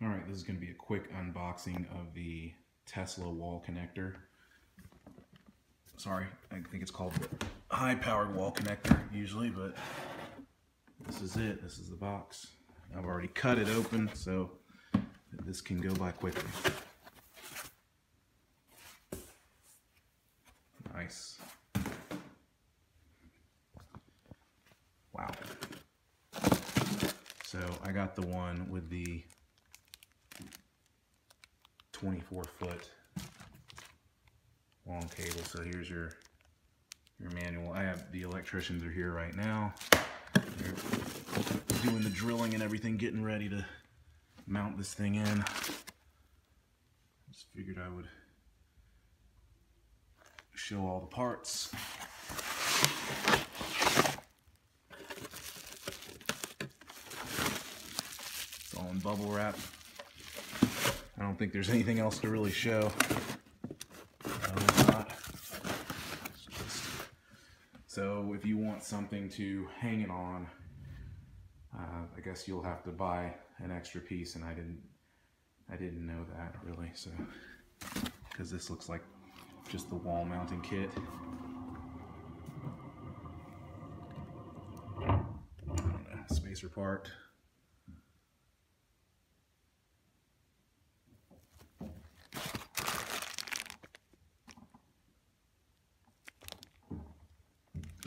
All right, this is going to be a quick unboxing of the Tesla wall connector. Sorry, I think it's called the high-powered wall connector usually, but this is it. This is the box. I've already cut it open, so this can go by quickly. Nice. Wow. So I got the one with the 24-foot long cable. So here's your manual. The electricians are here right now. They're doing the drilling and everything, getting ready to mount this thing in. Just figured I would show all the parts. It's all in bubble wrap. I don't think there's anything else to really show. So if you want something to hang it on, I guess you'll have to buy an extra piece, and I didn't know that really. So, because this looks like just the wall mounting kit. Spacer part.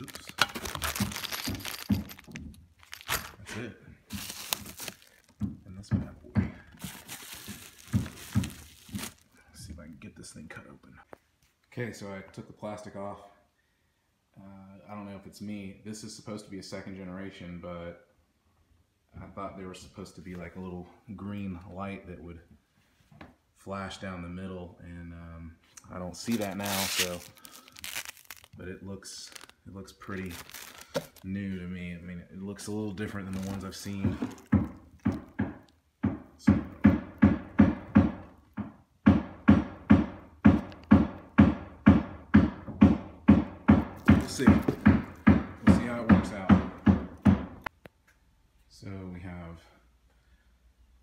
Oops. That's it. And this bad boy. Let's see if I can get this thing cut open. Okay, so I took the plastic off. I don't know if it's me. This is supposed to be a second generation, but I thought there was supposed to be like a little green light that would flash down the middle, and I don't see that now. So, but it looks pretty new to me. I mean, it looks a little different than the ones I've seen. So. We'll see. We'll see how it works out. So we have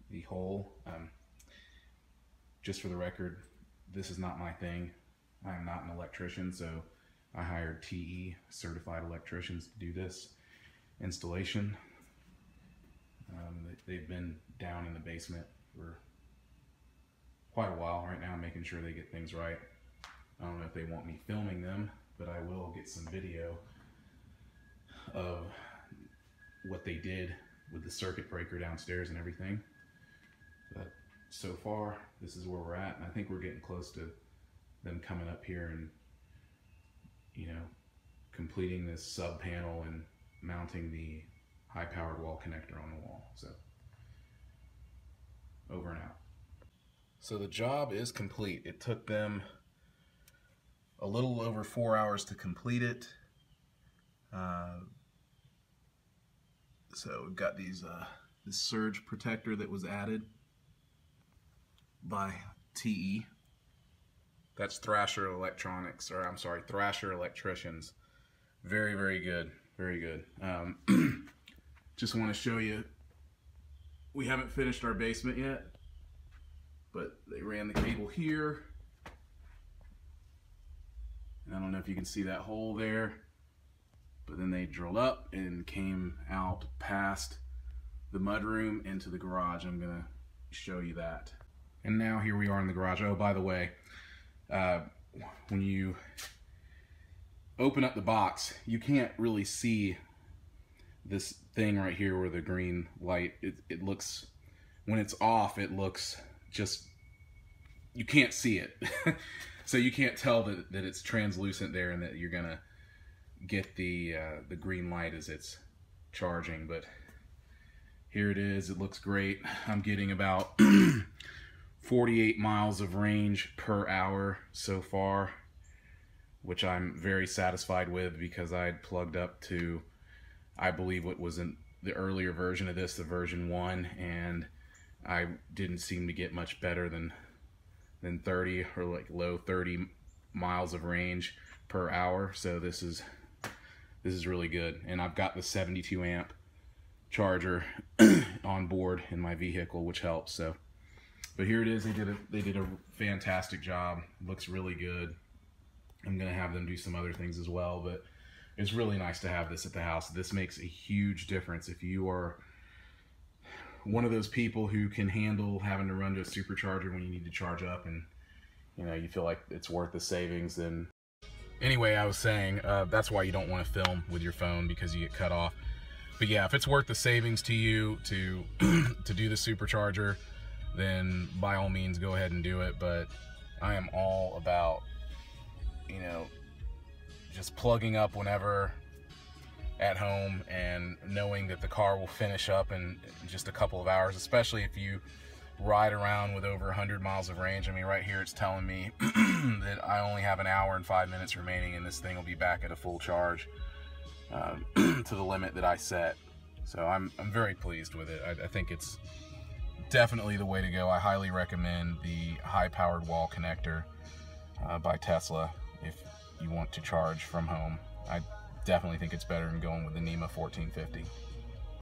the hole. Just for the record, this is not my thing. I am not an electrician, so I hired TE Certified Electricians to do this installation. They've been down in the basement for quite a while right now, making sure they get things right. I don't know if they want me filming them, but I will get some video of what they did with the circuit breaker downstairs and everything. But so far, this is where we're at, and I think we're getting close to them coming up here and, you know, completing this sub panel and mounting the high powered wall connector on the wall. So, over and out. So the job is complete. It took them a little over 4 hours to complete it. So we've got these this surge protector that was added by TE. That's Thrasher Electronics, or I'm sorry, Thrasher Electricians. Very, very good, very good. Just want to show you, we haven't finished our basement yet, but they ran the cable here. And I don't know if you can see that hole there, but then they drilled up and came out past the mudroom into the garage. I'm gonna show you that. And now here we are in the garage. Oh, by the way, when you open up the box, you can't really see this thing right here where the green light, it looks, when it's off, it looks just, you can't see it. So you can't tell that it's translucent there and that you're gonna get the green light as it's charging, but here it is. It looks great. I'm getting about 48 miles of range per hour so far, which I'm very satisfied with, because I had plugged up to, I believe, what was in the earlier version of this, the version 1, and I didn't seem to get much better than 30 or like low 30 miles of range per hour. So this is really good, and I've got the 72 amp charger on board in my vehicle, which helps. So But here it is. They did a fantastic job. Looks really good. I'm gonna have them do some other things as well, but it's really nice to have this at the house. This makes a huge difference if you are one of those people who can handle having to run to a supercharger when you need to charge up, and you know, you feel like it's worth the savings. Then anyway, I was saying that's why you don't want to film with your phone, because you get cut off. But yeah, if it's worth the savings to you to do the supercharger, then by all means go ahead and do it. But I am all about, you know, just plugging up whenever at home and knowing that the car will finish up in just a couple of hours, especially if you ride around with over 100 miles of range. I mean, right here it's telling me that I only have an hour and 5 minutes remaining, and this thing will be back at a full charge to the limit that I set. So I'm very pleased with it. I think it's definitely the way to go. I highly recommend the high-powered wall connector by Tesla if you want to charge from home. I definitely think it's better than going with the NEMA 1450.